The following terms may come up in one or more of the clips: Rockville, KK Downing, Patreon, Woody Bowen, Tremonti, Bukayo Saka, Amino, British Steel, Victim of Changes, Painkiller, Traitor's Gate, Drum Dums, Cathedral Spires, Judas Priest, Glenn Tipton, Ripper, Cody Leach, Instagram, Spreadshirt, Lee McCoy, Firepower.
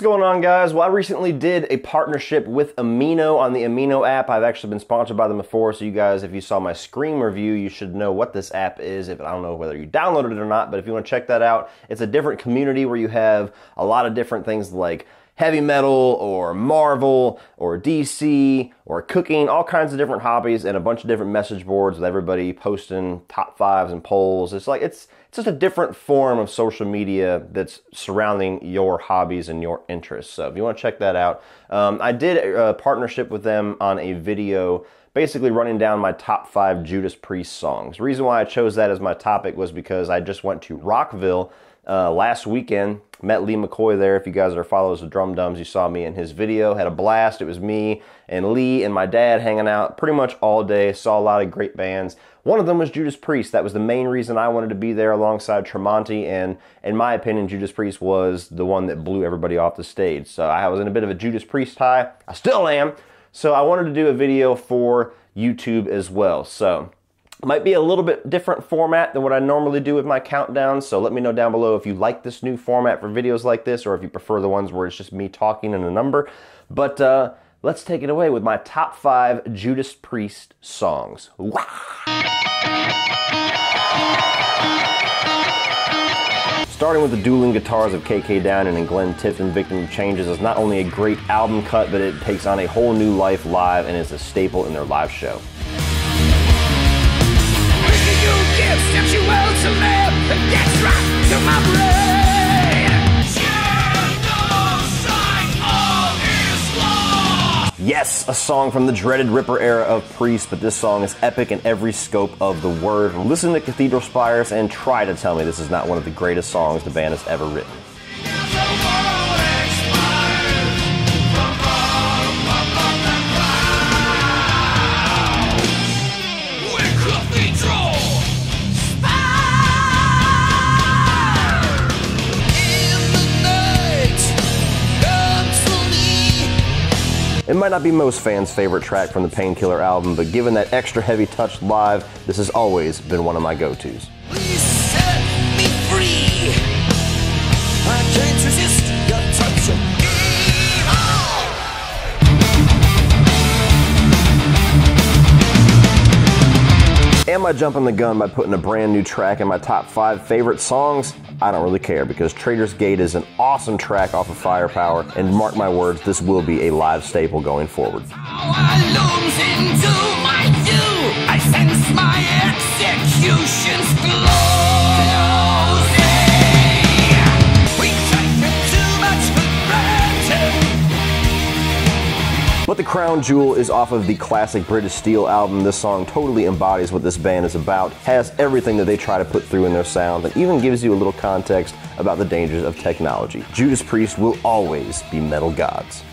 What's going on, guys? Well, I recently did a partnership with Amino on the Amino app. I've actually been sponsored by them before, so you guys, if you saw my Scream review, you should know what this app is. If I don't know whether you downloaded it or not, but if you want to check that out, it's a different community where you have a lot of different things like heavy metal or Marvel or DC or cooking, all kinds of different hobbies, and a bunch of different message boards with everybody posting top fives and polls. It's like it's just a different form of social media that's surrounding your hobbies and your interests. So if you want to check that out, I did a partnership with them on a video basically running down my top 5 Judas Priest songs. The reason why I chose that as my topic was because I just went to Rockville last weekend, met Lee McCoy there. If you guys are followers of Drum Dums, you saw me in his video, had a blast. It was me and Lee and my dad hanging out pretty much all day, saw a lot of great bands. One of them was Judas Priest. That was the main reason I wanted to be there alongside Tremonti, and in my opinion, Judas Priest was the one that blew everybody off the stage. So I was in a bit of a Judas Priest high. I still am. So I wanted to do a video for YouTube as well. So might be a little bit different format than what I normally do with my countdowns. So let me know down below if you like this new format for videos like this, or if you prefer the ones where it's just me talking and a number. But let's take it away with my top 5 Judas Priest songs. Wow. Starting with the dueling guitars of KK Downing and Glenn Tipton, Victim of Changes is not only a great album cut, but it takes on a whole new life live and is a staple in their live show. Yes, a song from the dreaded Ripper era of Priest, but this song is epic in every scope of the word. Listen to Cathedral Spires and try to tell me this is not one of the greatest songs the band has ever written. It might not be most fans' favorite track from the Painkiller album, but given that extra heavy touch live, this has always been one of my go-tos. Please set me free. I can't resist your touch of evil. Am I jumping the gun by putting a brand new track in my top 5 favorite songs? I don't really care, because Traitor's Gate is an awesome track off of Firepower, and mark my words, this will be a live staple going forward. But the crown jewel is off of the classic British Steel album. This song totally embodies what this band is about, has everything that they try to put through in their sound, and even gives you a little context about the dangers of technology. Judas Priest will always be metal gods.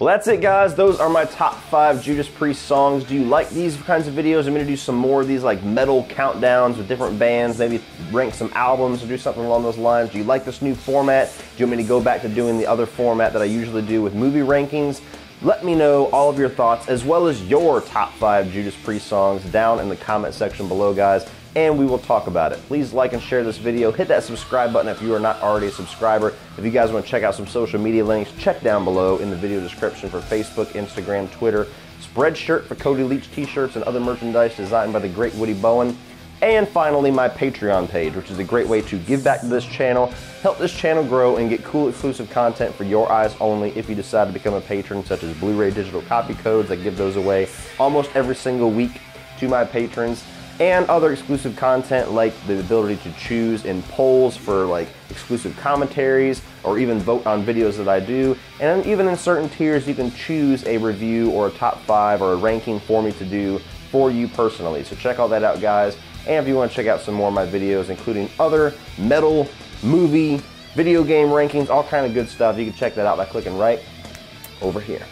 Well, that's it, guys. Those are my top 5 Judas Priest songs. Do you like these kinds of videos? I'm going to do some more of these, like metal countdowns with different bands, maybe rank some albums or do something along those lines. Do you like this new format? Do you want me to go back to doing the other format that I usually do with movie rankings? Let me know all of your thoughts, as well as your top 5 Judas Priest songs, down in the comment section below, guys, and we will talk about it. Please like and share this video. Hit that subscribe button if you are not already a subscriber. If you guys want to check out some social media links, check down below in the video description for Facebook, Instagram, Twitter, Spreadshirt for Cody Leach t-shirts and other merchandise designed by the great Woody Bowen, and finally my Patreon page, which is a great way to give back to this channel, help this channel grow, and get cool exclusive content for your eyes only if you decide to become a patron, such as Blu-ray digital copy codes. I give those away almost every single week to my patrons, and other exclusive content like the ability to choose in polls for like exclusive commentaries, or even vote on videos that I do. And even in certain tiers, you can choose a review or a top 5 or a ranking for me to do for you personally. So check all that out, guys. And if you want to check out some more of my videos, including other metal, movie, video game rankings, all kind of good stuff, you can check that out by clicking right over here.